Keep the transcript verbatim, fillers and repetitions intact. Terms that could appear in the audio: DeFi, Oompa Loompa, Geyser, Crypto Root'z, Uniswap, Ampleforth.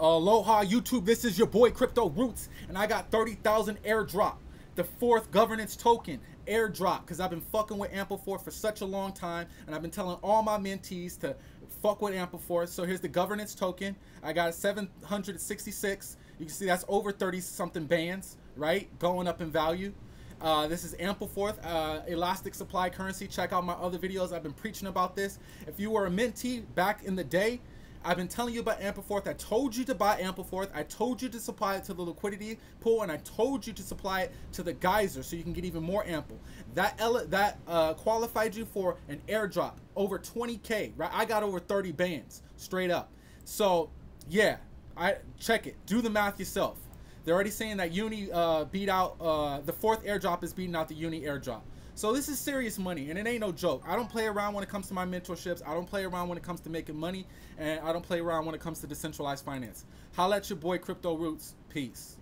Aloha YouTube, this is your boy Crypto Roots, and I got thirty thousand airdrop, the fourth governance token airdrop, because I've been fucking with Ampleforth for such a long time, and I've been telling all my mentees to fuck with Ampleforth. So here's the governance token. I got seven hundred sixty-six. You can see that's over thirty something bands, right? Going up in value. Uh, this is Ampleforth, uh, elastic supply currency. Check out my other videos. I've been preaching about this. If you were a mentee back in the day, I've been telling you about Ampleforth. I told you to buy Ampleforth. I told you to supply it to the liquidity pool, and I told you to supply it to the Geyser so you can get even more ample. That that uh, qualified you for an airdrop over twenty K. Right? I got over thirty bands straight up. So yeah, I check it. Do the math yourself. They're already saying that Uni uh, beat out uh, the fourth airdrop is beating out the Uni airdrop. So this is serious money, and it ain't no joke. I don't play around when it comes to my mentorships. I don't play around when it comes to making money, and I don't play around when it comes to decentralized finance. Holla at your boy Crypto Roots. Peace.